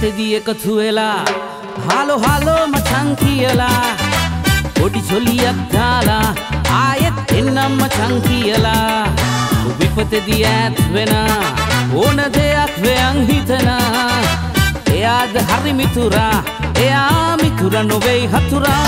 te dieko thuela halo halo machankiela odi joliyak dala ayet enna machankiela vipate diyat vena ona deyak vean hitana eyad hari mithura eya mithura novei hathura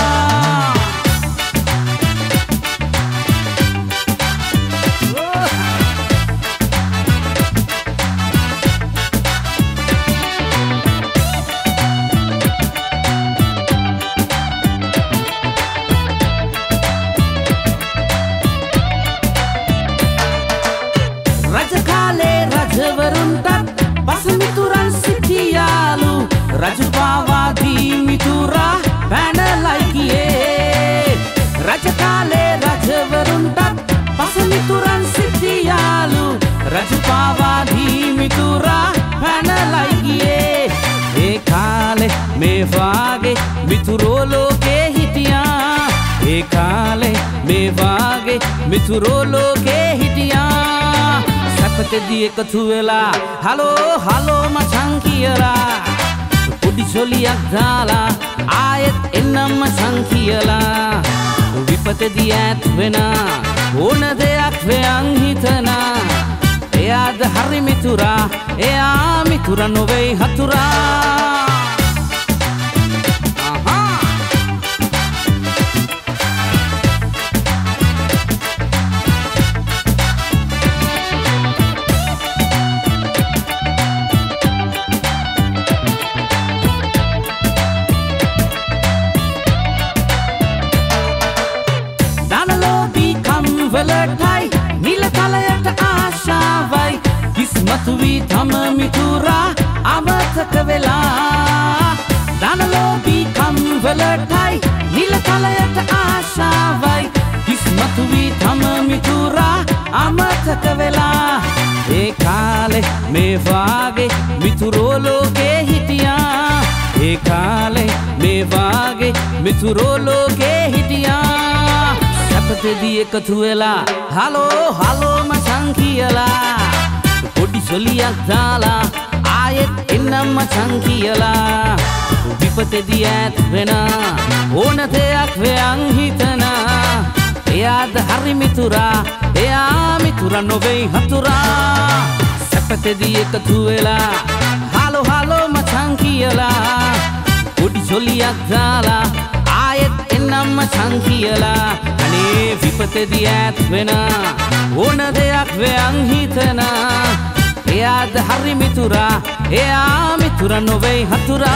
Raju bawa di mitura panel laikie Raja kale raja beruntat pas mituran sitialu Raju bawa di mitura panel laikie E kale me vage miturolo ke hitia E kale me vage miturolo ke hitia Sapate die kathuela halo halo machankiela Udi joliyak dala ayet enna machankiela vipate diyat vena ona deyak vean hitana eyad hari mithura eya mithura novei hathura Kismatwi tham mitura amathak vela danalo bikam velathai nilakalayat aashavai Kismatwi tham mitura amathak vela e kale me vage miturolo ke hitiya e kale me vage miturolo ke hitiya sapate diye kathuela halo halo machankiela Odi joliyak dala ayet enna machankiela vipate diyat vena ona deyak vean hitana eyad hari mithura eya mithura novei hathura sapate diye kathuela halo halo machankiela Odi joliyak dala ayet enna machankiela ane vipate diyat vena ona deyak vean hitana Eyad hari mithura, eya mithura novei hathura.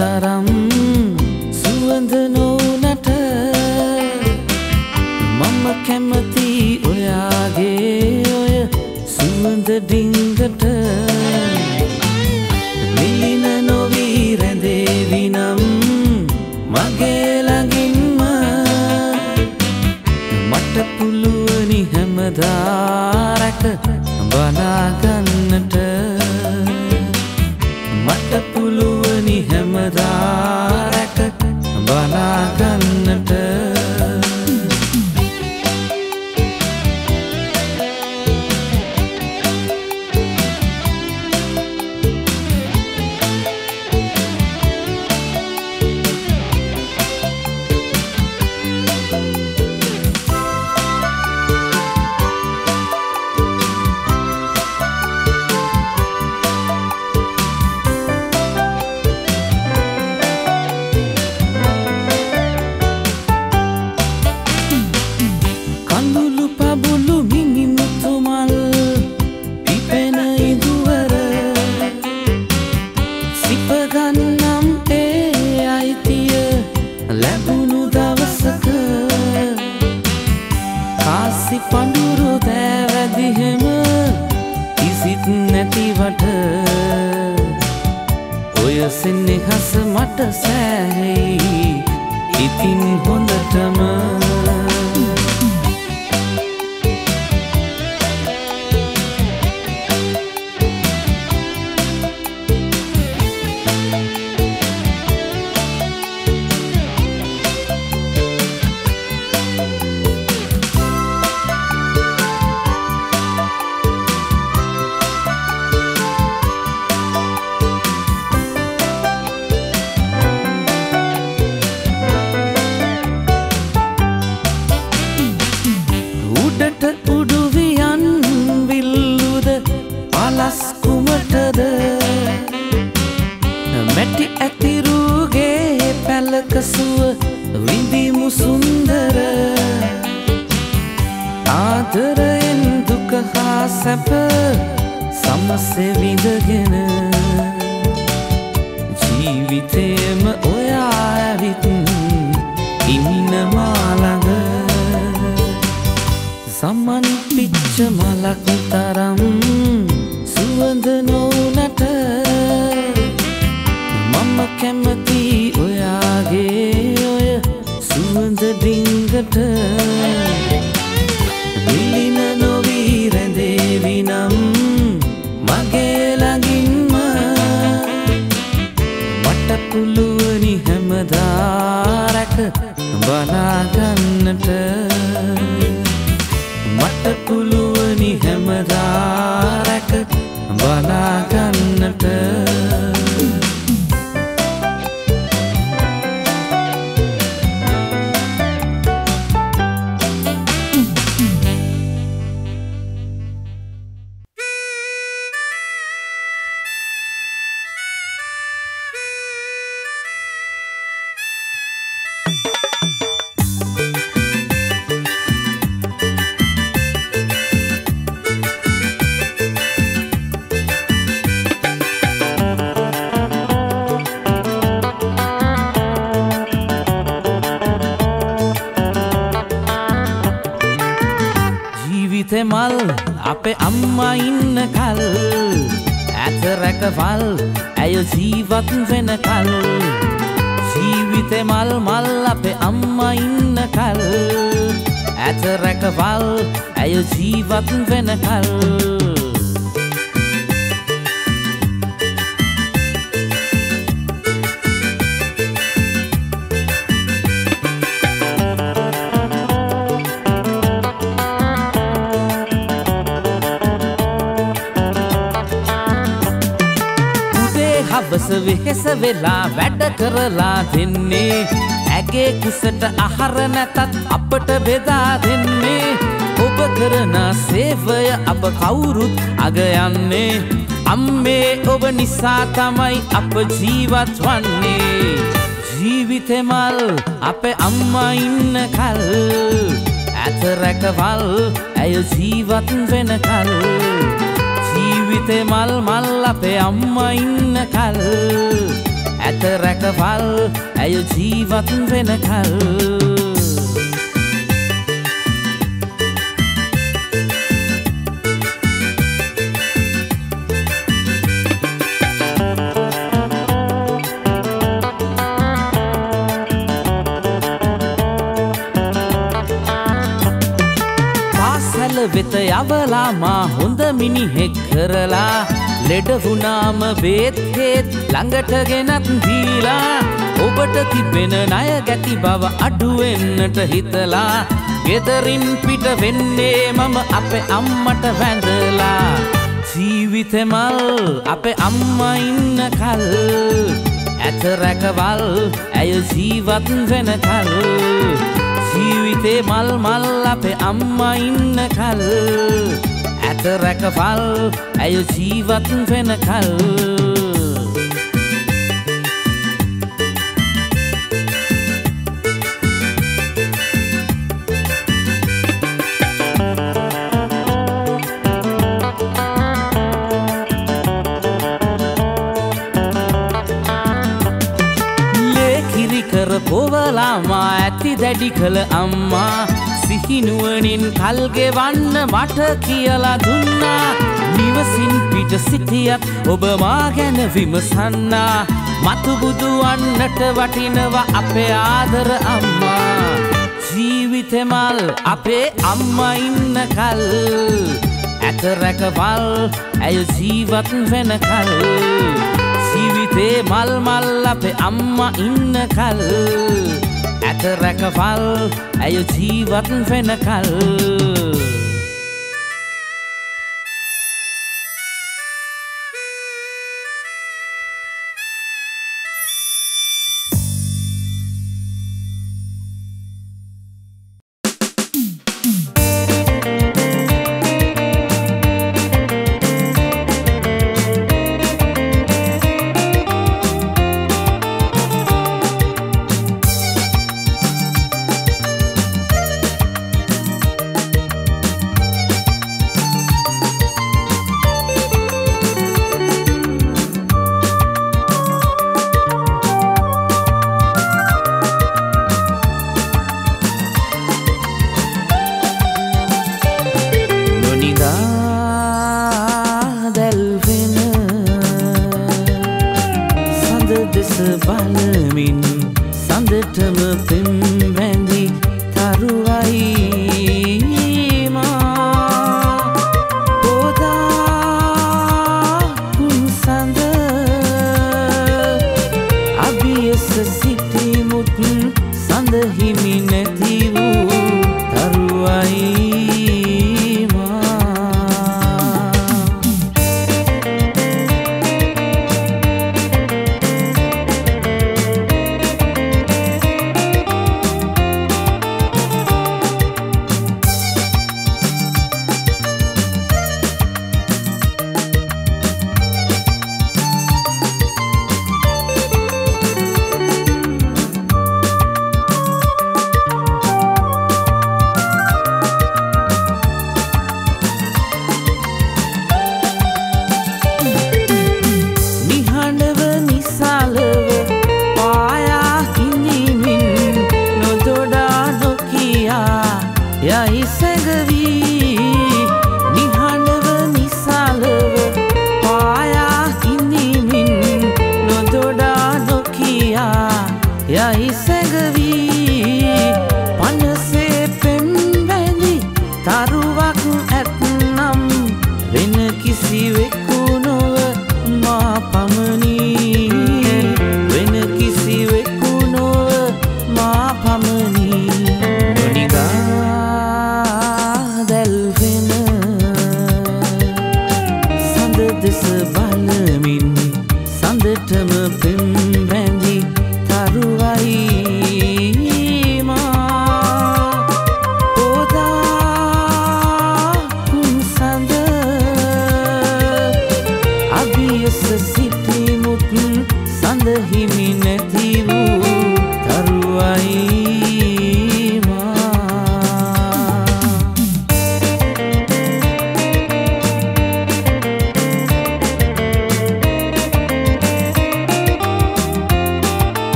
Taram suwand nonata mama kemathi oyage oy suwand dingata milina novi rende vinam mage laginma mata puluwani hamadak bana gannata mata pulu Hemdarak banagannat වට ඔය සෙනෙහස මට සෑහෙයි ඉතින් හොඳටම වෙලා වැඩ කරලා දෙන්නේ ඇගේ කුසට ආහාර නැතත් අපට බෙදා දෙන්නේ ඔබ කරන සේවය අප කවුරුත් අග යන්නේ අම්මේ ඔබ නිසා තමයි අප ජීවත් වන්නේ ජීවිතේ මල් අපේ අම්මා ඉන්න කල් ඇත රැකවල් ඇය ජීවත් වෙන කල් ජීවිතේ මල් මල් අපේ අම්මා ඉන්න කල් ඇත රැකවල් ඇය ජීවත් වෙන කල් පාසල වෙත යවලා මා හොඳ මිනිහෙක් කරලා ලෙඩ වුණාම බේත් හේත් ළඟට ගෙනත් දීලා ඔබට තිබෙන ණය ගැති බව අඩු වෙන්නට හිතලා ගෙදරින් පිට වෙන්නේ මම අපේ අම්මට වැඳලා ජීවිතේ මල් අපේ අම්මා ඉන්න කල් ඇත රැකවල් ඇය ජීවත් වෙන කල් ජීවිතේ මල් මල් අපේ අම්මා ඉන්න කල් ඇත රැකවල් ඇය ජීවත් වෙන කල් ලේ කිරි කර පොවලා මා ඇති දැඩි කළ අම්මා සිහිනුවනින් කල්ගෙවන්න මට කියලා දුන්නා. නිවසින් පිට සිටියත් ඔබ මා ගැන විමසන්නා. මතු බුදුවන්නට වටිනවා අපේ ආදර අම්මා. ජීවිතේ මල් අපේ අම්මා ඉන්න කල් ඇතරකවල් ඇය ජීවත් වෙනකල්. ජීවිතේ මල් මල් අපේ අම්මා ඉන්න කල් ඇතරකවල් ඇය ජීවත් වෙනකල්.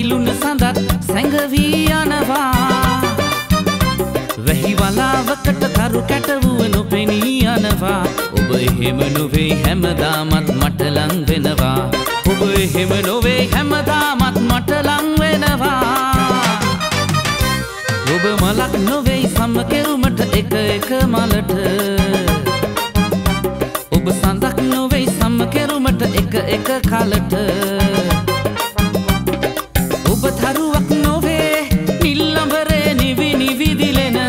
ilun sandat seng vi anava vehi wala vakat tharu katavuno peni anava oba ehema nove hemada mat mata lang wenawa oba ehema nove hemada mat mata lang wenawa oba malak nove samakewumata ek ek malata sandak nove samkerumata ek ek khalata ob tharuwak nove nilambare nivi nivi dilena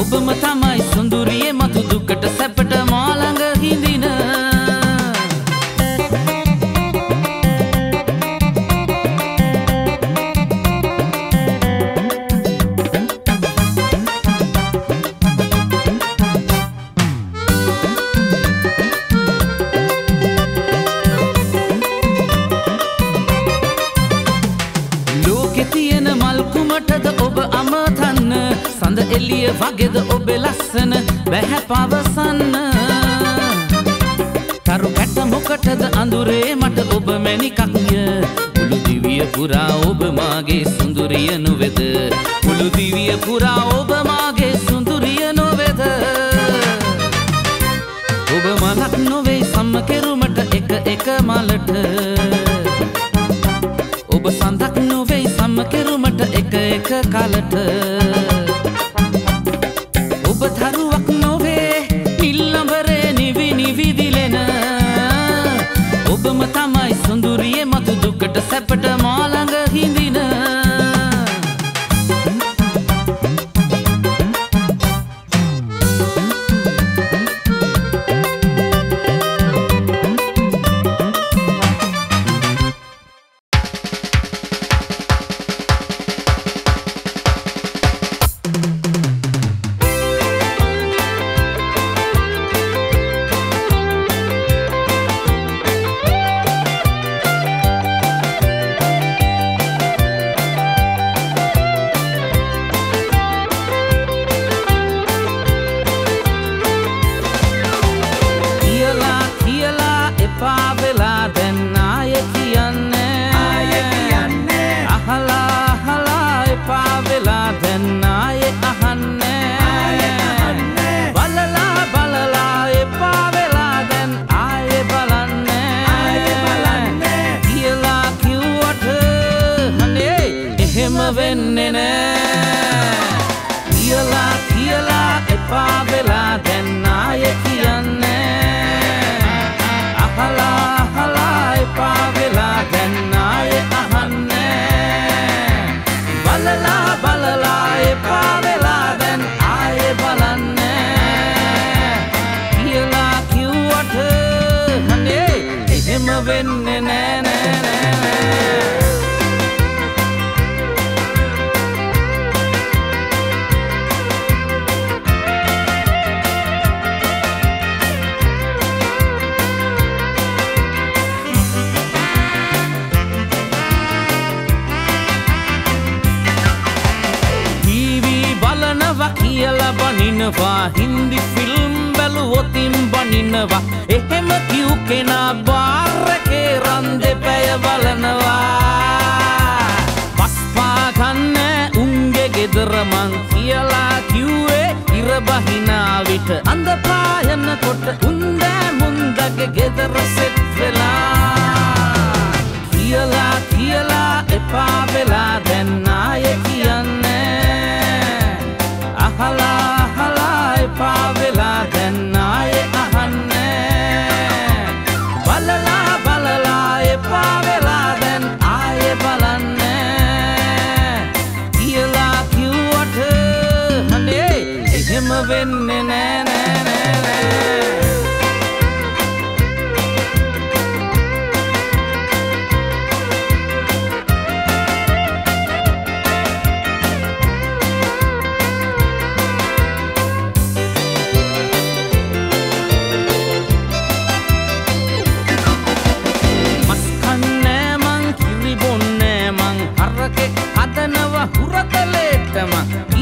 ob matamai sunduriye matu dukata sapata malanga hindina වගේද ඔබ ලස්සන බැහැ පවසන්න තරු කැට මොකටද අඳුරේ මට ඔබ මැණිකක් මුළු දිවිය පුරා ඔබ මාගේ සුන්දරිය නොවේද මුළු දිවිය පුරා ඔබ මාගේ සුන්දරිය නොවේද ඔබ මලක් නොවේ සම්මකෙරුමට එක එක මලට ඔබ සඳක් නොවේ සම්මකෙරුමට එක එක කලට tharuwak nove nilambare nivi nivi dilena obama tamai sunduriye matu dukata sapata malanga hindina Hindi film baluwotin baninawa ehem kiu kena barake rande paya balanawa paspa ganne unge gedara man kiyala kiuwe irabahina vit anda payanna kotta unda mundage gedara set vela kiyala kiyala epa vela den aye kiyanne ahala pavela denaye ahanne balala balala e pavela den aye balanne kiyala kiwata hane ehem wenne ne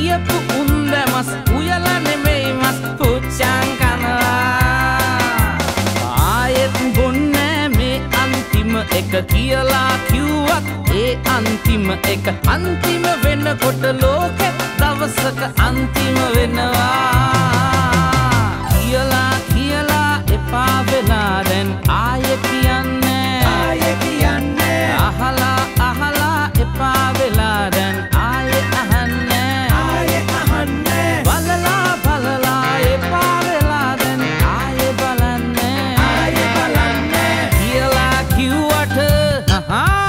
Iyapu unda mas uyala nemei mas pucang kanala ayet bonne me antima ek kiyala kiwat e අන්තිම එක අන්තිම වෙනකොට ලෝකෙ දවසක අන්තිම වෙනවා කියලා කියලා එපා වෙලා දැන් ආයෙ කියන්නේ ආයෙ කියන්නේ අහලා අහලා එපා වෙලා දැන් ආයෙ අහන්නේ ආයෙ අහන්නේ බලලා බලලා එපා වෙලා දැන් ආයෙ බලන්නේ කියලා කිව්වට අහා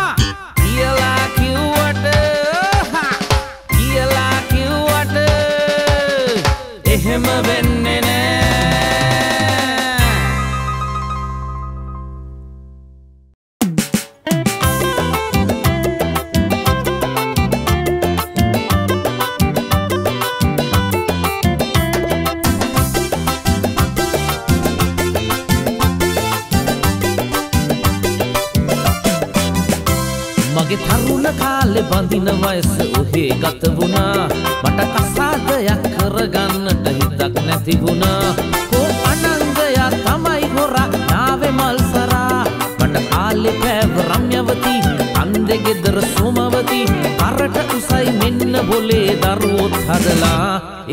බඳින වයස ඔහේ ගත වුණා මට කසාදයක් කරගන්නට හිතක් නැති වුණා කෝ අනංගයා තමයි හොරා නාවේ මල්සරා මට කාලේ පැව රම්‍යවති අන්දේ ගෙදර සෝමවති කරට උසයි මෙන්න බොලේ දරුවොත් හදලා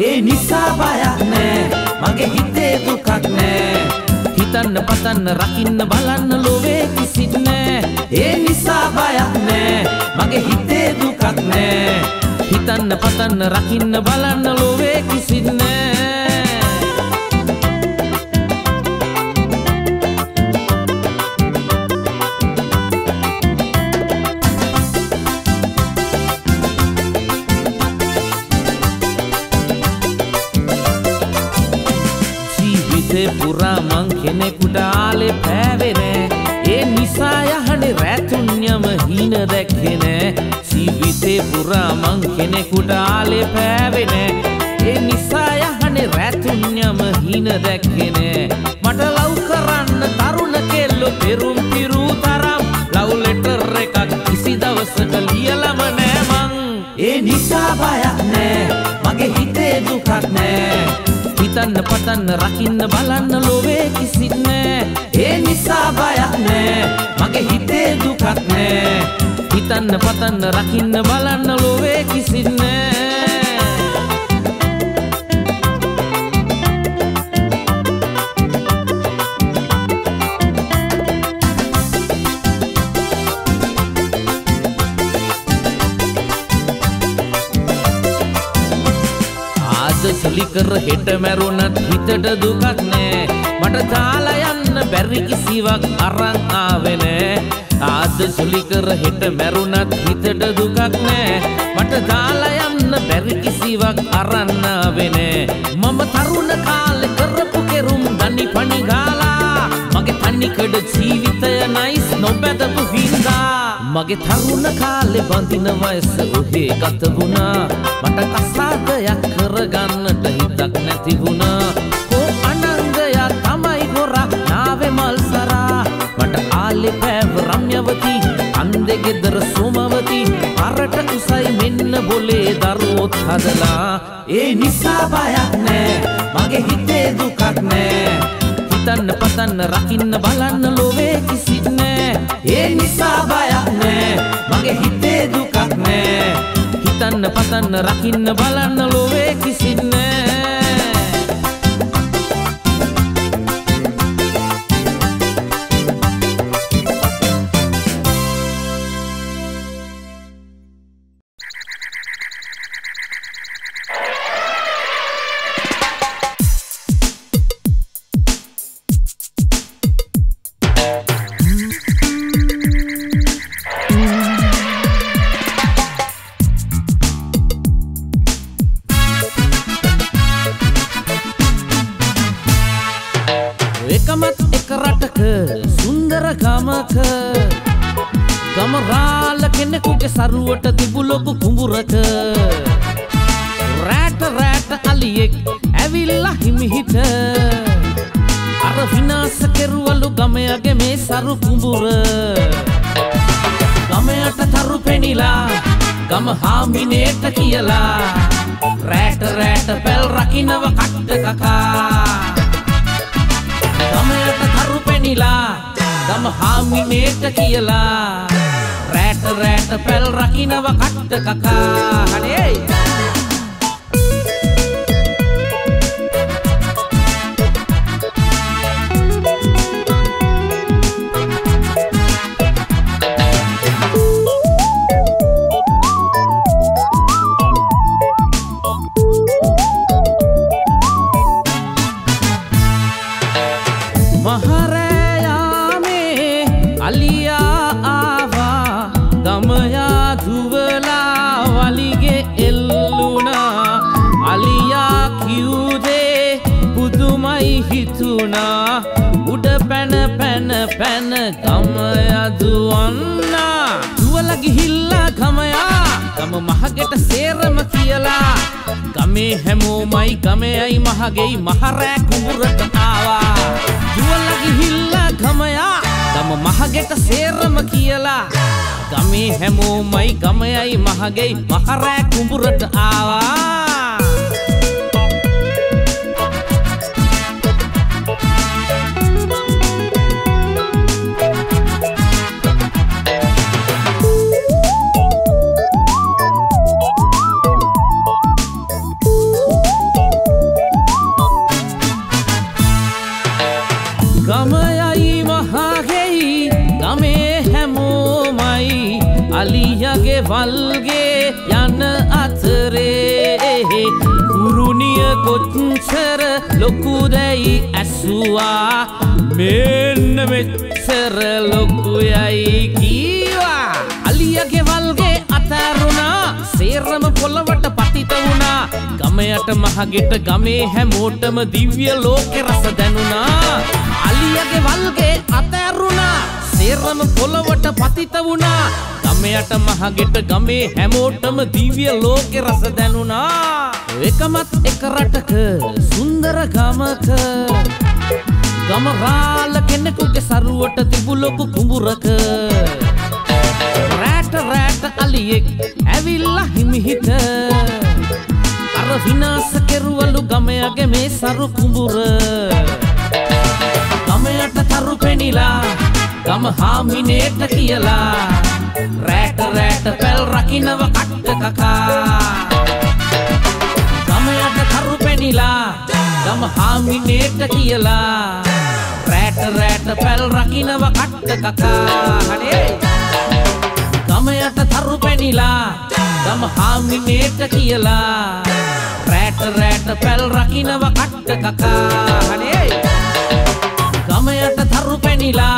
ඒ නිසා බයක් නෑ මගේ හිතේ දුකක් නෑ හිතන්න පතන්න රකින්න බලන්න ලෝවේ කිසිත් නෑ ඒ නිසා බයක් නෑ මගේ හිතේ දුකක් නෑ හිතන්න පතන්න රකින්න බලන්න ලෝවේ කිසිත් නෑ ජීවිතේ පුරා මං කෙනෙකුට ආලේ පෑවේ නෑ ඒ නිසා යහනේ රැතුන්යම හීන දැක්කේ නෑ ජීවිතේ පුරා මං කෙනෙකුට ආලේ පෑවේ නෑ ඒ නිසා යහනේ රැතුන්යම හීන දැක්කේ නෑ මට ලව් කරන්න තරුණ කෙල්ලෝ පෙරුම් පිරු තරම් ලව් ලෙටර් එකක් කිසි දවසක ලියලම නෑ මං ඒ නිසා බයක් නෑ මගේ හිතේ දුකක් නෑ හිතන්න පතන්න රකින්න බලන්න ලෝවේ කිසිත් නෑ ඒ නිසා බයක් නෑ මගේ හිතේ දුකක් නෑ හිතන්න පතන්න රකින්න බලන්න ලෝවේ කිසිත් නෑ සලි කර හෙට මැරුණත් හිතට දුකක් නෑ මට දාලා යන්න බැරි කිසිවක් අරන් ආවේ නෑ ආද සලි කර හෙට මැරුණත් හිතට දුකක් නෑ මට දාලා යන්න බැරි කිසිවක් අරන් ආවේ නෑ මම තරුණ කාලේ කරපු කෙරුම් දනි පණි ගාලා මගේ තනිකඩ ජීවිතය නයිස් නොබැදපු හින්දා මගේ තරුණ කාලේ බඳින වයස ඔහේ ගත වුණා මට කසාදයක් කරගන්නට හිතක් නැති වුණා කෝ අනංගයා තමයි හොරා නාවේ මල්සරා මට ආලේ පැව රම්‍යවති අන්දේ ගෙදර සෝමවති කරට උසයි මෙන්න බොලේ දරුවොත් හදලා ඒ නිසා බයක් නෑ මගේ හිතේ දුකක් නෑ හිතන්න පතන්න රකින්න බලන්න ලෝවේ කිසිත් නෑ ඒ නිසා බයක් නෑ මගේ හිතේ දුකක් නෑ හිතන්න පතන්න රකින්න බලන්න ලෝවේ කිසිත් නෑ සරුවට තිබු ලොකු කුඹුරක රැට රැට අලියෙක් ඇවිල්ලා හිමිහිට අර විනාශ කෙරුවලු ගමයාගේ මේ සරු කුඹුර ගමයට තරු පෙනිලා ගම හාමිනේට කියලා රැට රැට පැල් රකින්නව කට්ට කකා ගමයට තරු පෙනිලා ගම හාමිනේට කියලා රැට රැට පැල් රකින්නව කට්ට කකා හනේ Gamaya duwanna duwala gihilla gamaya gama mahageta serama kiyala game hemomai gameyai mahagei mahara kumurata aawa duwala gihilla gamaya gama mahageta serama kiyala game hemomai gameyai mahagei mahara kumurata aawa වල්ගේ යන අතරේ කුරුණිය කොච්චර ලොකු දෙයි ඇසුවා මෙන්න මෙච්චර ලොකුයි කීවා අලියගේ වල්ගේ අතරුණා සේරම පොළවට පතිත වුණා ගමයට මහගෙට ගමේ හැමෝටම දිව්‍ය ලෝකේ රස දැනුණා අලියගේ වල්ගේ අතරුණා සේරම පොළවට පතිත වුණා ගමයට මහගෙට ගමේ හැමෝටම දිව්‍ය ලෝකේ රස දැනුණා එකමත් එක රටක සුන්දර ගමක ගමරාල කෙනෙකුගේ සරුවට තිබු ලොකු කුඹුරක රැට රැට අලියෙක් ඇවිල්ලා හිමිහිට අර විනාශ කෙරුවලු ගමයාගේ මේ සරු කුඹුර ගමයට තරු පෙනිලා ගම හාමිනේට කියලා Rek rek pel rakina wa katta kaka Gamaya tharu penila Gam hamineta kiyala Rek rek pel rakina wa katta kaka Hane Gamaya tharu penila Gam hamineta kiyala Rek rek pel rakina wa katta kaka Hane Gamaya tharu penila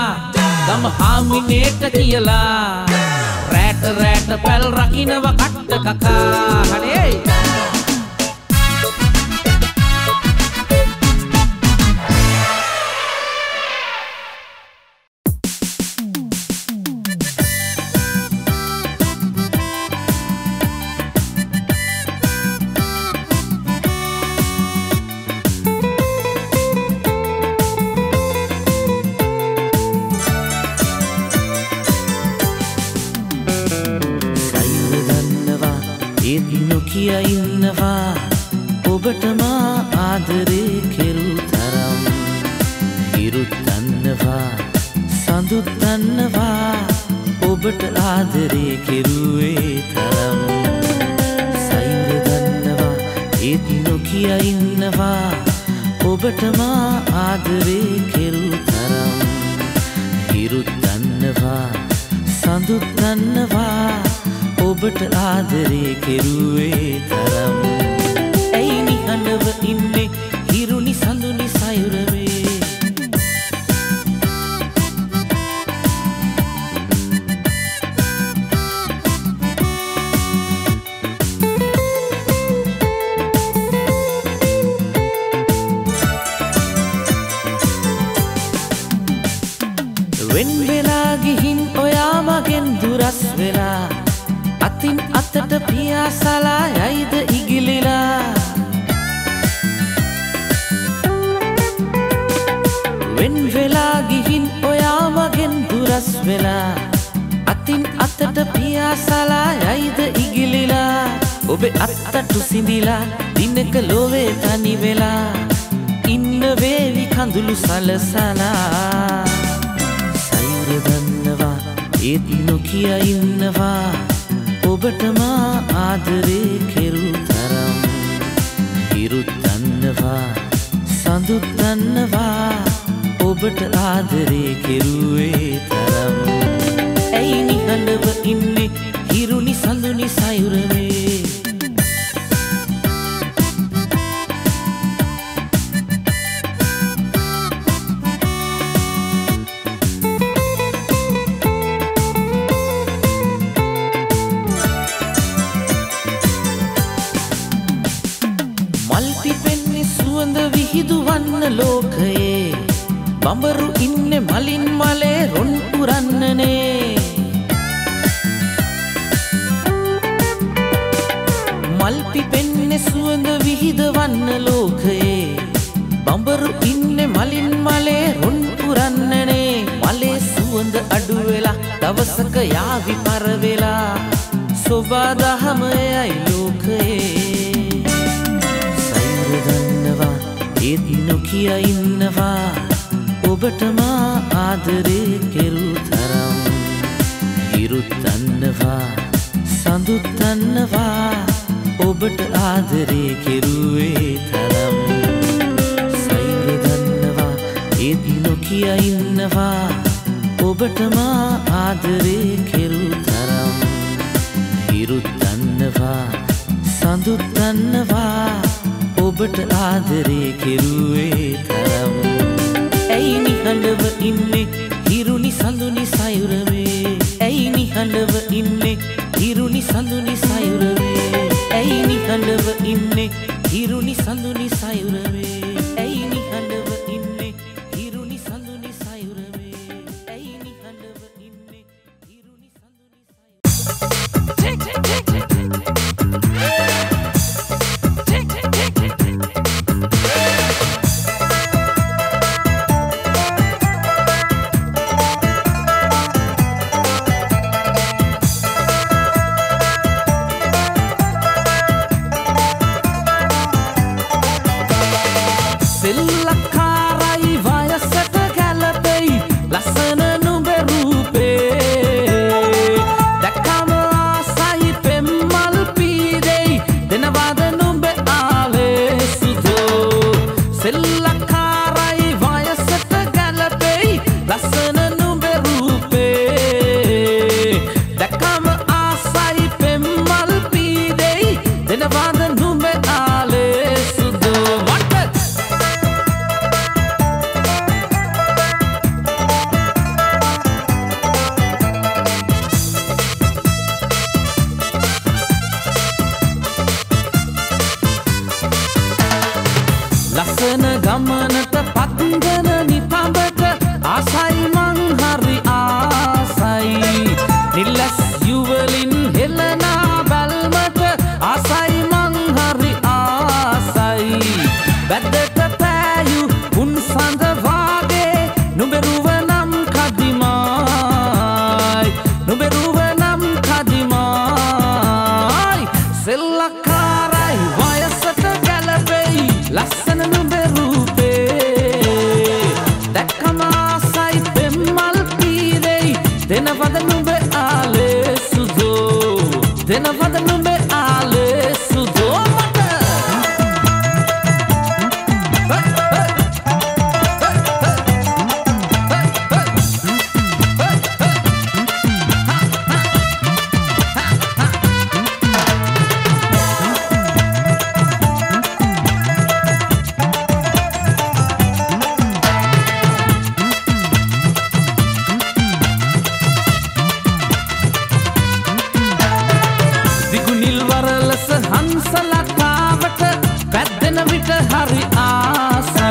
Gam hamineta kiyala Red pel rakina wa katta kaka hane ඒත් නොකිය ඉන්නවා ඔබටම ආදරේ කෙරු තරම් හිරුත්න්නවා සඳුත්න්නවා ඔබට ආදරේ කෙරුවේ තරම් ඇයි නිහඬව ඉන්නේ හිරුනි සඳුනි සයුර වේ බඹරු ඉන්නේ මලින් මලේ රොන් පුරන්නනේ මල් පිපෙන්නේ සුවඳ විහිදවන්න ලෝකේ බඹරු ඉන්නේ මලින් මලේ රොන් පුරන්නනේ මලේ සුවඳ අඩු වෙලා දවසක යාවි පර වෙලා සෝබා දහමයි ලෝකේ සයුර දන්නවා ඒත් නොකිය ඉන්නවා ඔබටම ආදරේ කෙරු තරම් හිරුත්න්නවා සඳුත්න්නවා ඔබට ආදරේ කෙරුවේ තරම් සයුර දන්නවා ඒත් නොකිය ඉන්නවා ඔබටම ආදරේ කෙරු තරම් හිරුත්න්නවා සඳුත්න්නවා ඔබට ආදරේ කෙරුවේ තරම් ඇයි නිහඬව ඉන්නේ හිරුනි සඳුනි සයුර වේ ඇයි නිහඬව ඉන්නේ හිරුනි සඳුනි සයුර වේ ඇයි නිහඬව ඉන්නේ හිරුනි සඳුනි සයුර වේ ඇයි නිහඬව ඉන්නේ හිරුනි සඳුනි සයුර වේ ඇයි නිහඬව ඉන්නේ හිරුනි සඳුනි සයුර වේ Hansalakawata, padana vita hari asa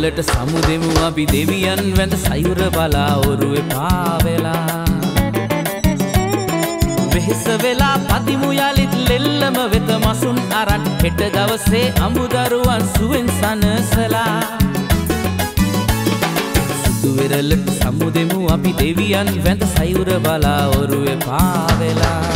මුදලට සමුදෙමු අපි දෙවියන් වැඳ සයුර බලා ඔරුවේ පාවෙලා වෙහෙස වෙලා පදිමු යලිත් ලෙල්ලම වෙත මසුන් අරන් හෙට දවසේ අඹදරුවන් සුවෙන් සනසලා සුදු වෙරළට සමුදෙමු අපි දෙවියන් වැඳ සයුර බලා ඔරුවේ පාවෙලා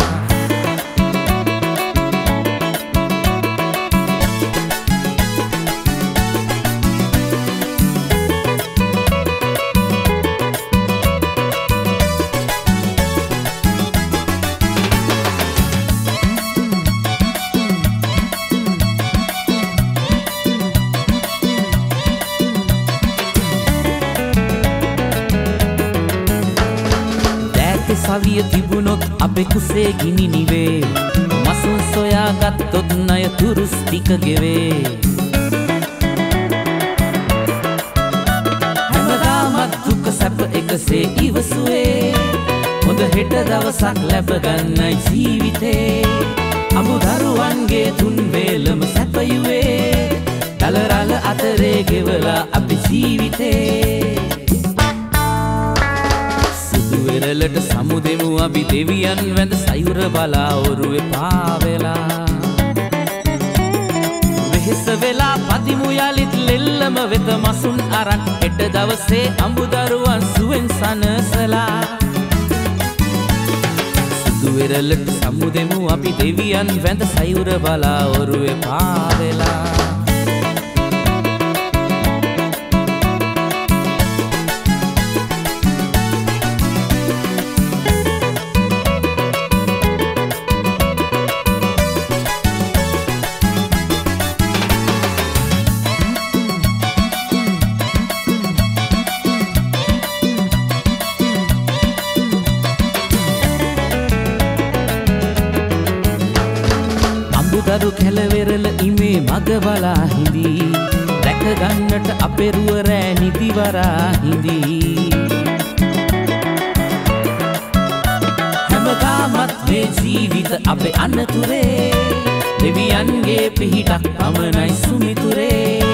සවිය තිබුණොත් අපේ කුසේ ගිනි නිවේ මසුන් සොයා ගත්තොත් ණය තුරුස් ටික ගෙවේ හැමදාමත් දුක සැප එකසේ ඉවසුවේ හොඳ හෙට දවසක් ලැබ ගන්නයි ජීවිතේ අමුදරුවන්ගේ තුන් වේලම සැපයුවේ දලරල අතරේ ගෙවලා අපි ජීවිතේ වෙරළට සමුදෙමු අපි දෙවියන් වැඳ සයුර බලා ඔරුවේ පාවෙලා වෙහෙස වෙලා පදිමු යලිත් ලෙල්ලම වෙත මසුන් අරන් හෙට දවසේ අඹදරුවන් සුවෙන් සනසලා සුදු වෙරළට සමුදෙමු අපි දෙවියන් වැඳ සයුර බලා ඔරුවේ පාවෙලා දරු කෙලවෙරළ ඉමේ මග බලා හිඳී දැක ගන්නට අපේ රුව රෑ නිදි වරා හිඳී හැමදාමත් මේ ජීවිත අපේ අනතුරේ දෙවියන්ගේ පිහිටක් පමණයි සුමිතුරේ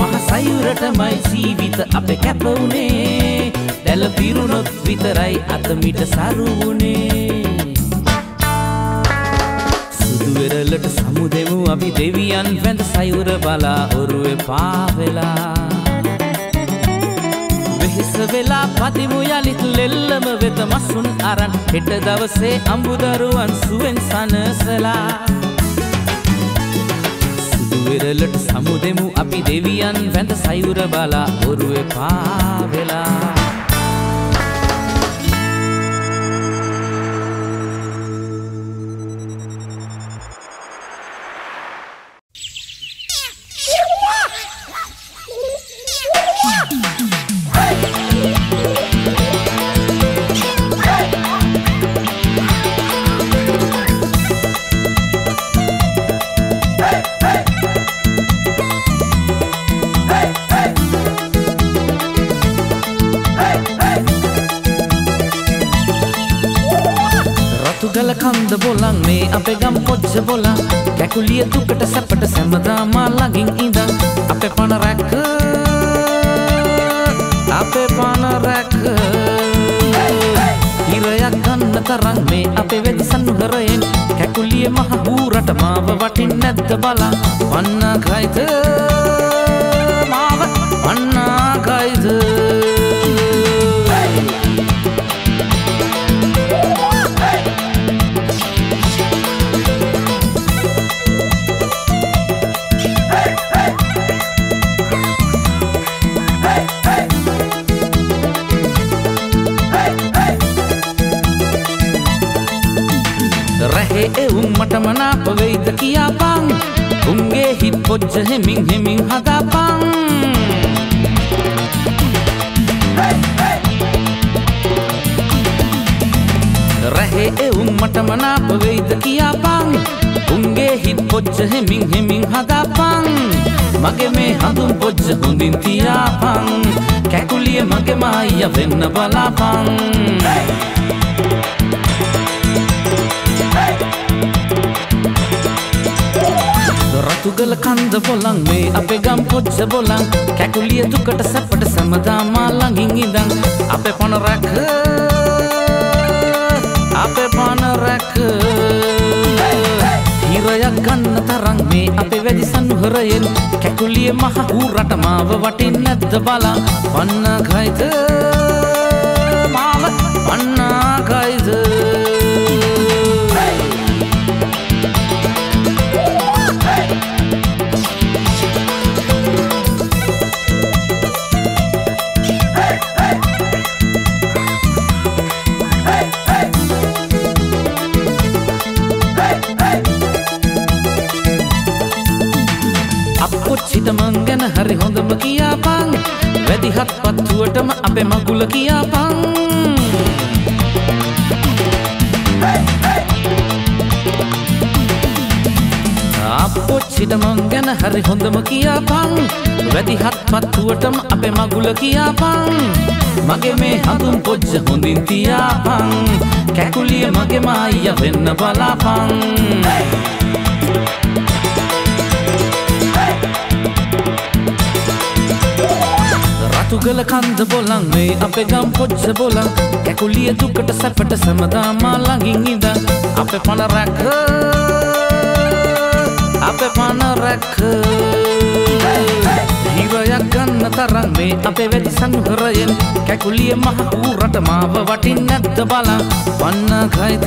මහ සයුරටමයි ජීවිත අපේ කැප වුණේ දැල පිරුණොත් විතරයි අත මිට සරු වුණේ සුදු වෙරළට සමුදෙමු අපි දෙවියන් වැඳ සයුර බලා ඔරුවේ පාවෙලා වෙහෙස වෙලා පදිමු යලිත් ලෙල්ලම වෙත මසුන් අරන් හෙට දවසේ අඹදරුවන් සුවෙන් සනසලා සුදු වෙරළට සමුදෙමු අපි දෙවියන් වැඳ සයුර බලා ඔරුවේ පාවෙලා කන්ද බොලන් මේ අපේ ගම් කොච්ච බොලන් කැකුලිය දුකට සැපට සැමදාම ළඟින් ඉඳන් අපේ පණ රැක ඉරයක් ගන්න තරම් මේ අපේ වෙදි සනුහරයෙන් කැකුලිය මහ බූරට මාව වටින් නැද්ද බලන් වන්නයිද මාව වන්නයිද mata mana pawai dakia pang unge hit pojje heming heming hada pang rahe e mata mana pawai dakia pang unge hit pojje heming heming hada pang mage me handum pojje hondin tiya pang kakuliye mage maiya venna bala pang තුගල කන්ද පොළන් මේ අපේ ගම් කොච්ච බොලන් කැකුලිය තුකට සැපට සමදා මා ළඟින් ඉඳන් අපේ පණ රැක හිරයක් ගන්න තරම් මේ අපේ වැඩි සනුහරයෙන් කැකුලිය මහ ඌරට මාව වටින් නැද්ද බලන් වන්නගයිද මාව වන්නගයිද hari hondam kiyapan wedi hat pattuwatama ape magula kiyapan appochita man gana hari hondam kiyapan wedi hat pattuwatama ape magula kiyapan mage me handum pojja hondin tiyapan kakuliya mage maayya wenna balapan තුගල කන්ද බොලන් මේ අපේ ගම් කොච්ච බොලන් කැකුලිය දුකට සැපට සමදා මා ළඟින් ඉඳන් අපේ පණ රැක හිරයක් ගන්න තරම් මේ අපේ වැඩි සංහරයෙන් කැකුලිය මහ ඌරට මාව වටින් නැද්ද බලන් වන්නගයිද